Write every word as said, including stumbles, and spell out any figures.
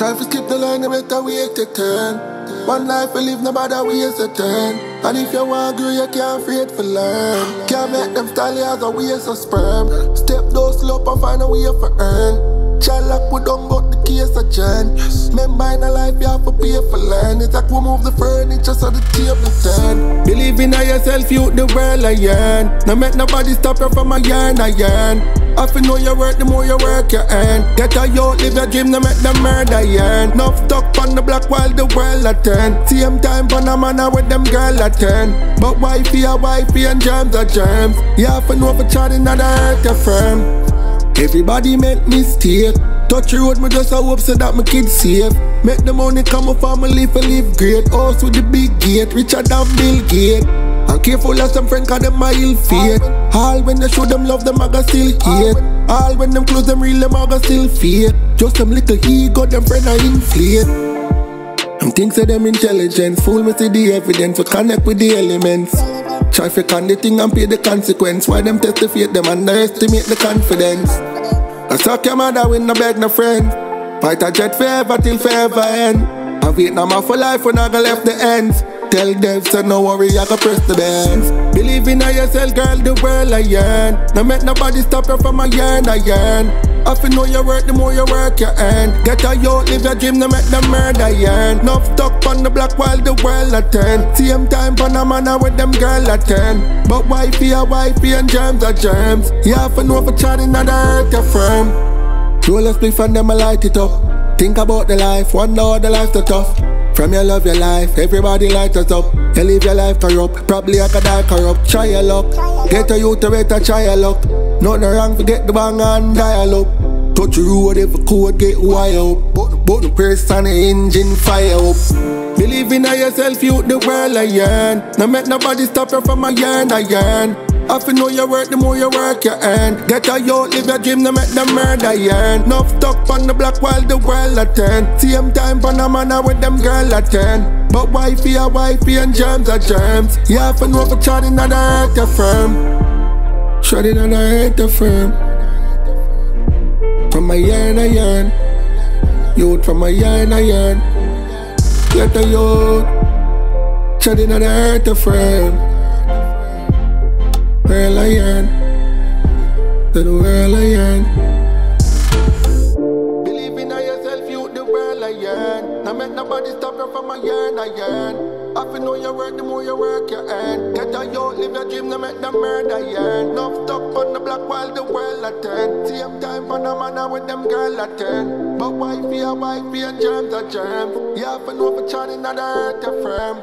Try to skip the line, you better wait to turn. One life we live, no matter waste a turn. And if you want to grow, you can't afraid to learn. Can't make them style you as a waste of sperm. Step those slow up and find a way for earn. Chalock we done got the case adjourned. Remember in a life you have to pay for land. It's like we move the furniture so the table turn. Believe in yourself, you the world I yearn. No make nobody stop you from a yarn I yearn. If you know your work, the more you work you earn. Get a youth, live your dream, no make the murder yearn. Nuff stuck on the block while the world a turn. Same time for a man with them girl a turn. But wifey a wifey and germs are germs. You have to know for charting not hurt your firm. Everybody make mistake. Touch road, me just a hope so that my kids safe. Make the money come up for my life and live great. House with the big gate, richer than Bill Gates. And careful as some friends cause them a ill fate. All when they show them love, them a still hate. All when them close them real, them a still fake. Just some little ego, them friend a inflate. Them things of them intelligence, fool me see the evidence, we connect with the elements. Try to con the thing and pay the consequence. Why them test the faith, them underestimate the confidence. I suck your mother when no beg no friend. Fight a jet forever till forever end. I wait no more for life when I go left the ends. Tell devs so no worry, I go press the bands. Believe in yourself, girl, the world I yearn. No make nobody stop you from a yearn, I yearn. If you know your work, the more you work you earn. Get a youth, live your dream, no make the murder yearn. Nuff stuck on the block while the world a turn. Same time for a man with them girl a turn. But wifey a wifey and germs are germs. You have to know for charting not hurt your firm. Roll a spliff and them a light it up. Think about the life, wonder how the life's so tough. From your love your life, everybody lights us up. You live your life corrupt, probably I could die corrupt. Try your luck, get a youth to better try your luck. Nothing wrong, forget the bang and dial up. Touch the road if a code get wired up. But, but the press and the engine fire up. Believe in yourself, you the world I yearn. No make nobody stop you from a yearn, I yearn. If you know your work, the more you work you earn. Get a youth, live your dream, no make the murder yearn. Nuff stuck on the block while the world a turn. Same time for a man with them girl a turn. But wifey a wifey and germs are germs. You have to know for charting not hurt your firm. Shorty down, I hate the firm. From a yarn, I yarn. Youth from a yarn, I yarn. Let the youth. Shorty down, I hate the firm. Well, I yarn. To the world, I yarn. Believe in yourself, you the world, I yarn. Now make nobody stop you from a yarn, I yarn. If you know your work, the more you work you earn. Get a youth, live your dream, no make the murder yearn. Nuff stuck on the block while the world a turn. Same time for the man with them girl a turn. But wifey a wifey and germs are germs. You have to know for charting not hurt your firm.